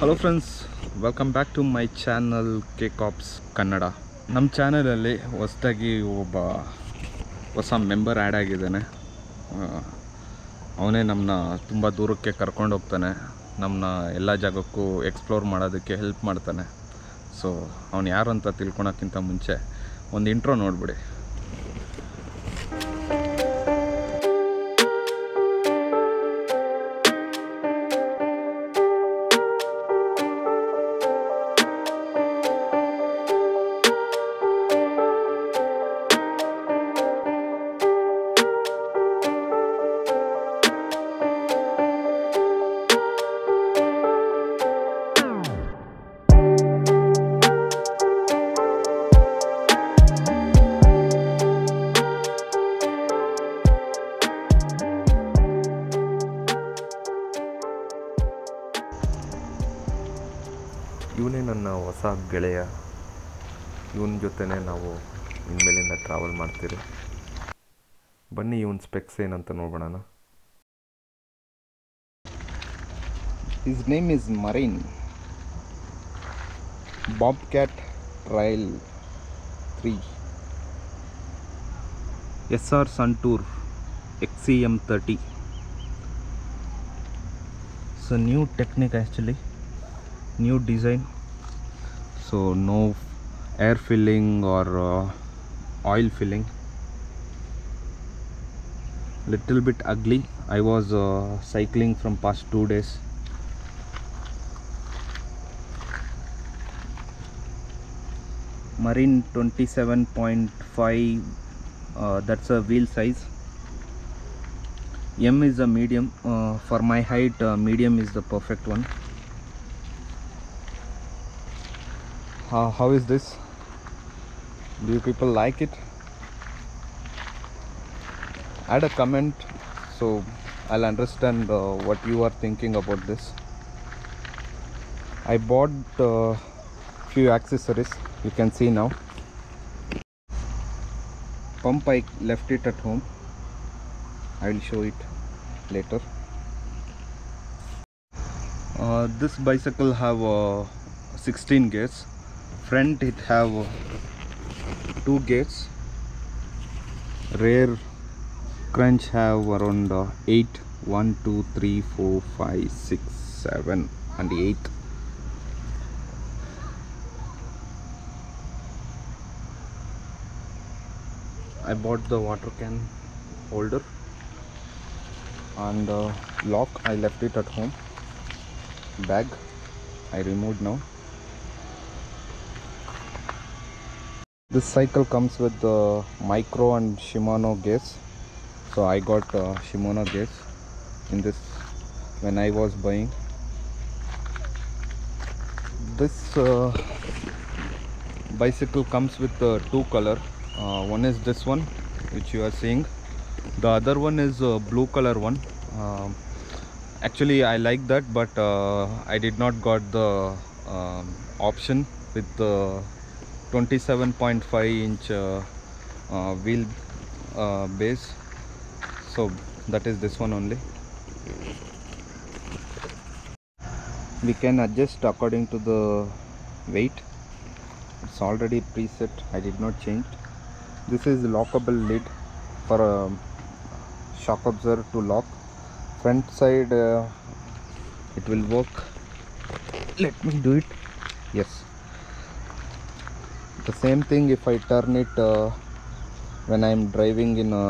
Hello friends welcome back to my channel केकॉप्स कन्नड़ा नम channel ಹೊಸದಾಗಿ ಒಬ್ಬ ಹೊಸ ಮೆಂಬರ್ ಆಡ್ ಆಗಿದ್ದಾನೆ ಅವನೇ ನಮ್ಮನ್ನ ತುಂಬಾ ದೂರಕ್ಕೆ ಕರ್ಕೊಂಡು ಹೋಗ್ತಾನೆ ನಮ್ಮನ್ನ ಎಲ್ಲ ಜಾಗಕ್ಕೂ ಎಕ್ಸ್ಪ್ಲೋರ್ ಮಾಡೋದಕ್ಕೆ ಹೆಲ್ಪ್ ಮಾಡ್ತಾನೆ ಸೋ ಅವನು ಯಾರು ಅಂತ ತಿಳ್ಕೊಳ್ಳೋಕ್ಕಿಂತ ಮುಂಚೆ ಒಂದು ಇಂಟ್ರೋ ನೋಡ್ಬಿಡಿ ಇವನೇ ನನ್ನ ಹೊಸ ಗೆಳೆಯ ಇವನ ಜೊತೆನೇ ನಾವು ಇನ್ಮೇಲಿಂದ ಟ್ರಾವೆಲ್ ಮಾಡ್ತೀರಿ ಬನ್ನಿ ಇವನ್ ಸ್ಪೆಕ್ಸ್ ಏನಂತ ನೋಡೋಣ His name is Marine Bobcat Trial 3 SR Sun Tour XCM 30 It's a new technique actually new design so no air filling or oil filling little bit ugly I was cycling from past 2 days Marine 27.5 that's a wheel size M is a medium for my height medium is the perfect one how is this do you people like it add a comment so I'll understand what you are thinking about this I bought few accessories you can see now pump I left it at home I will show it later this bicycle have 16 gears Front it have 2 gates. Rear crunch have around 8. 1, 2, 3, 4, 5, 6, 7 and 8. I bought the water can holder and lock. I left it at home. Bag I removed now. This cycle comes with the micro and Shimano gears so I got Shimano gears in this when I was buying this bicycle comes with 2 color one is this one which you are seeing the other one is blue color one actually I like that but I did not got the option with the 27.5 inch wheel base so that is this one only we can adjust according to the weight it's already preset I did not change this is lockable lid for a shock absorber to lock front side it will work let me do it yes The same thing if I turn it when I am driving in a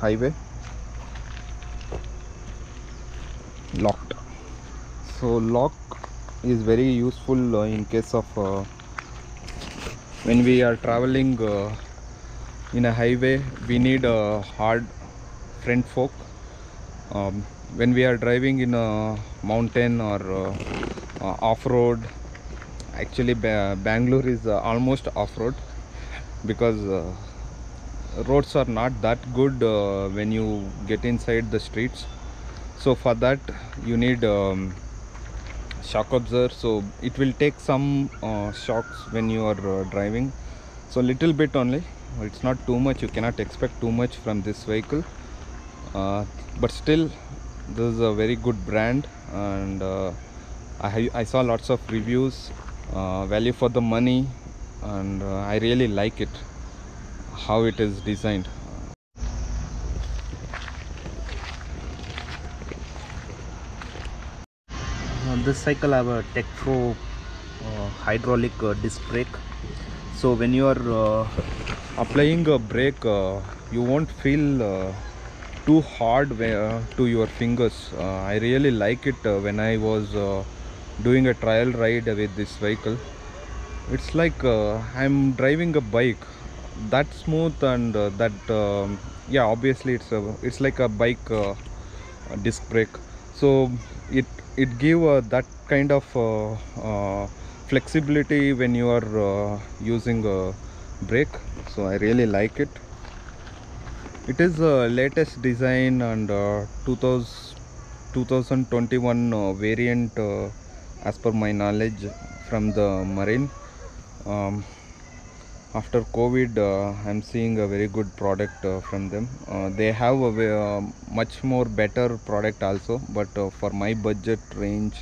highway locked so lock is very useful in case of when we are traveling in a highway we need a hard front fork when we are driving in a mountain or off-road Actually, Bangalore is almost off-road because roads are not that good when you get inside the streets. So for that, you need shock absorber. So it will take some shocks when you are driving. So little bit only. It's not too much. You cannot expect too much from this vehicle. But still, this is a very good brand and I saw lots of reviews, value for the money, and I really like it, how it is designed. This cycle have a Tectro hydraulic disc brake, so when you are applying a brake, you won't feel too hard to your fingers. I really like it. When I was doing a trial ride with this vehicle, it's like I'm driving a bike, that smooth, and that yeah, obviously it's like a bike disc brake, so it gives that kind of flexibility when you are using a brake. So I really like it. It is the latest design and 2021 variant, as per my knowledge, from the Marine. After COVID, I'm seeing a very good product from them. They have a much more better product also, but for my budget range,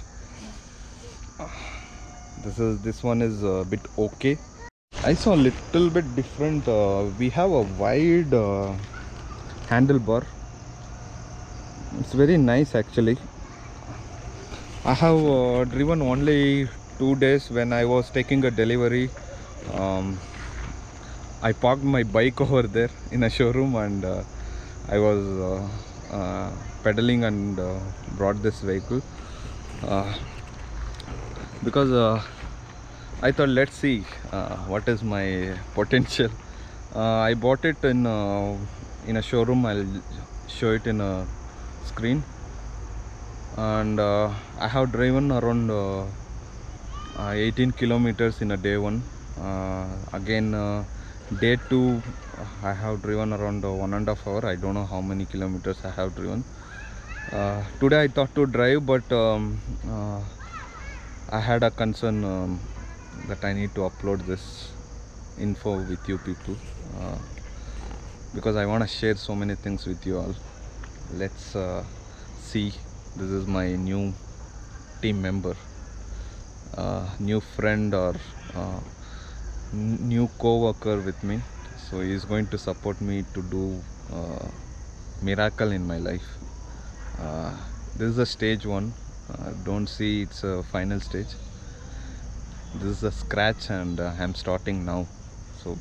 this one is a bit okay. I saw a little bit different. We have a wide handlebar. It's very nice actually. I have driven only 2 days when I was taking a delivery. I parked my bike over there in a showroom, and I was pedaling and brought this vehicle because I thought, let's see what is my potential. I bought it in a showroom. I'll show it in a screen, and I have driven around 18 kilometers in a day one. Again, day two, I have driven around 1.5 hours. I don't know how many kilometers I have driven. Today I thought to drive, but I had a concern that I need to upload this info with you people, because I want to share so many things with you all. Let's see. This is my new team member, new friend, or new co-worker with me, so he is going to support me to do miracle in my life. This is a stage one. Don't see it's a final stage. This is a scratch, and I'm starting now, so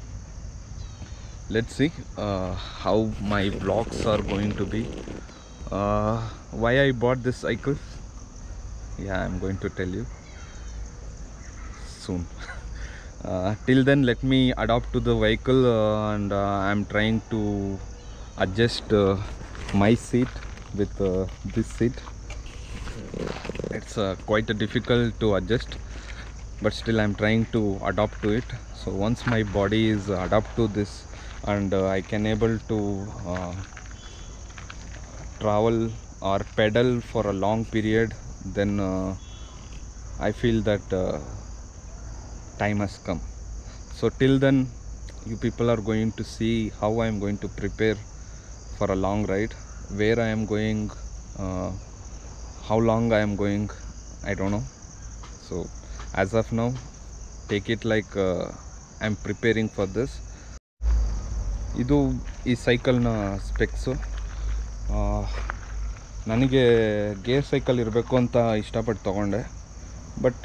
let's see how my vlogs are going to be. Why I bought this cycle, yeah, I'm going to tell you soon. Till then, let me adapt to the vehicle, and I'm trying to adjust my seat with this seat. It's quite difficult to adjust, but still I'm trying to adapt to it. So once my body is adapt to this, and I can able to travel or pedal for a long period, then I feel that time has come. So till then, you people are going to see how I am going to prepare for a long ride, where I am going, how long I am going, I don't know. So as of now, take it like I'm preparing for this. Idu ee cycle na specs. Nanige gear cycle irbeku anta ishta pattu tagonde, but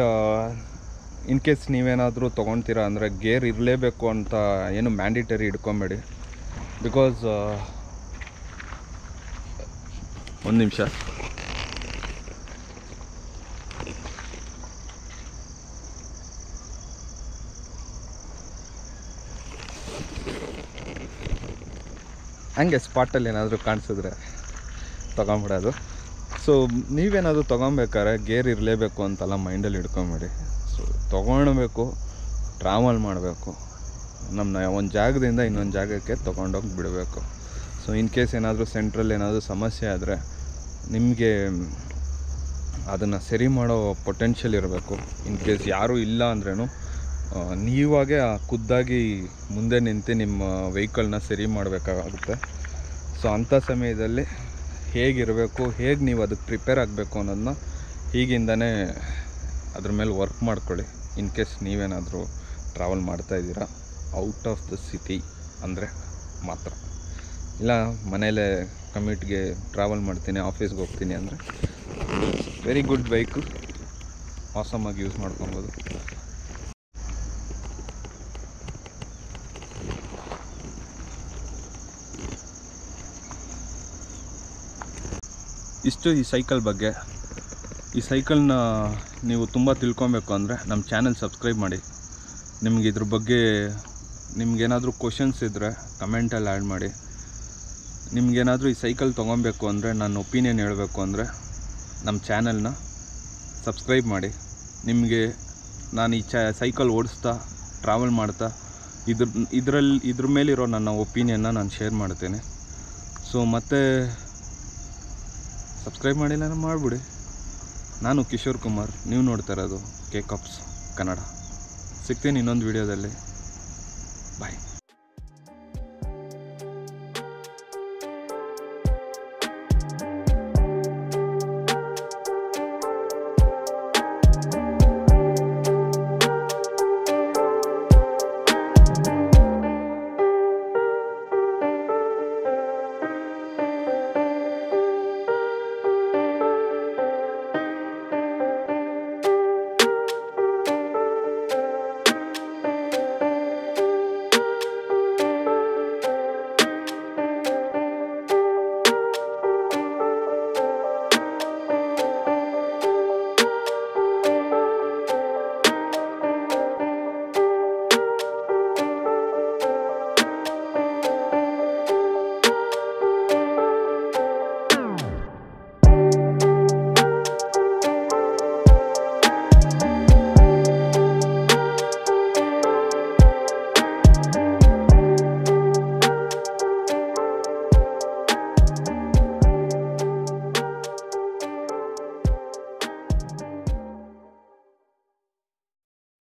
in case ನೀವೇನಾದರೂ ತೊಗೊಳ್ತೀರಾ ಅಂದರೆ gear ಇರಲೇಬೇಕು ಅಂತ ಏನು mandatory ಇಟ್ಕೊಬೇಡಿ, because ಒಂದು ನಿಮಿಷ. ಹಂಗೆ ಸ್ಪಾಟಲ್ಲಿ ಏನಾದರೂ ಕಾಣಿಸಿದ್ರೆ ತೊಗೊಂಬಿಡೋದು. ಸೊ ನೀವೇನಾದರೂ ತೊಗೊಬೇಕಾದ್ರೆ ಗೇರ್ ಇರಲೇಬೇಕು ಅಂತೆಲ್ಲ ಮೈಂಡಲ್ಲಿ ಇಟ್ಕೊಬೇಡಿ. ತೊಗೊಳ್ಬೇಕು, ಟ್ರಾವೆಲ್ ಮಾಡಬೇಕು, ನಮ್ಮನ್ನ ಒಂದು ಜಾಗದಿಂದ ಇನ್ನೊಂದು ಜಾಗಕ್ಕೆ ತೊಗೊಂಡೋಗಿ ಬಿಡಬೇಕು. ಸೊ ಇನ್ ಕೇಸ್ ಏನಾದರೂ ಸೆಂಟ್ರಲ್ಲಿ ಏನಾದರೂ ಸಮಸ್ಯೆ ಆದರೆ ನಿಮಗೆ ಅದನ್ನು ಸರಿ ಮಾಡೋ ಪೊಟೆನ್ಷಿಯಲ್ ಇರಬೇಕು. ಇನ್ ಕೇಸ್ ಯಾರೂ ಇಲ್ಲ ಅಂದ್ರೂ ನೀವಾಗೆ ಖುದ್ದಾಗಿ ಮುಂದೆ ನಿಂತು ನಿಮ್ಮ ವೆಹಿಕಲ್ನ ಸರಿ ಮಾಡಬೇಕಾಗುತ್ತೆ. ಸೊ ಅಂಥ ಸಮಯದಲ್ಲಿ ಹೇಗಿರಬೇಕು, ಹೇಗೆ ನೀವು ಅದಕ್ಕೆ ಪ್ರಿಪೇರ್ ಆಗಬೇಕು ಅನ್ನೋದನ್ನ ಈಗಿಂದನೇ अदर मेल वर्क माड्कोळ्ळि इन केस नीवेनादरू ट्रावल माड्ता इद्दीरा ಔಟ್ ಆಫ್ ದ ಸಿಟಿ ಅಂದರೆ ಮಾತ್ರ. ಇಲ್ಲ ಮನೆಯಲ್ಲೇ ಕಮ್ಯೂಟ್ಗೆ ಟ್ರಾವೆಲ್ ಮಾಡ್ತೀನಿ, ಆಫೀಸ್ಗೆ ಹೋಗ್ತೀನಿ ಅಂದರೆ ವೆರಿ ಗುಡ್ ಬೈಕು, ಆಸಮಾಗಿ ಯೂಸ್ ಮಾಡ್ಕೊಬೋದು. ಇಷ್ಟು ಈ ಸೈಕಲ್ ಬಗ್ಗೆ. ಈ ಸೈಕಲ್ನ ನೀವು ತುಂಬ ತಿಳ್ಕೊಬೇಕು ಅಂದರೆ ನಮ್ಮ ಚಾನೆಲ್ ಸಬ್ಸ್ಕ್ರೈಬ್ ಮಾಡಿ. ನಿಮಗೆ ಇದ್ರ ಬಗ್ಗೆ ನಿಮಗೇನಾದರೂ ಕ್ವಶನ್ಸ್ ಇದ್ದರೆ ಕಮೆಂಟಲ್ಲಿ ಆ್ಯಡ್ ಮಾಡಿ. ನಿಮಗೇನಾದರೂ ಈ ಸೈಕಲ್ ತೊಗೊಬೇಕು ಅಂದರೆ, ನನ್ನ ಒಪಿನಿಯನ್ ಹೇಳಬೇಕು ಅಂದರೆ, ನಮ್ಮ ಚಾನೆಲ್ನ ಸಬ್ಸ್ಕ್ರೈಬ್ ಮಾಡಿ. ನಿಮಗೆ ನಾನು ಈ ಸೈಕಲ್ ಓಡಿಸ್ತಾ ಟ್ರಾವೆಲ್ ಮಾಡ್ತಾ ಇದ್ರ ಮೇಲಿರೋ ನನ್ನ ಒಪಿನಿಯನ್ನ ನಾನು ಶೇರ್ ಮಾಡ್ತೇನೆ. ಸೊ ಮತ್ತೆ ಸಬ್ಸ್ಕ್ರೈಬ್ ಮಾಡಿಲ್ಲ ನಾನು ಮಾಡಿಬಿಡಿ. ನಾನು ಕಿಶೋರ್ ಕುಮಾರ್, ನೀವು ನೋಡ್ತಾ ಇರೋದು Kcops ಕನ್ನಡ. ಸಿಗ್ತೀನಿ ಇನ್ನೊಂದು ವೀಡಿಯೋದಲ್ಲಿ. ಬಾಯ್.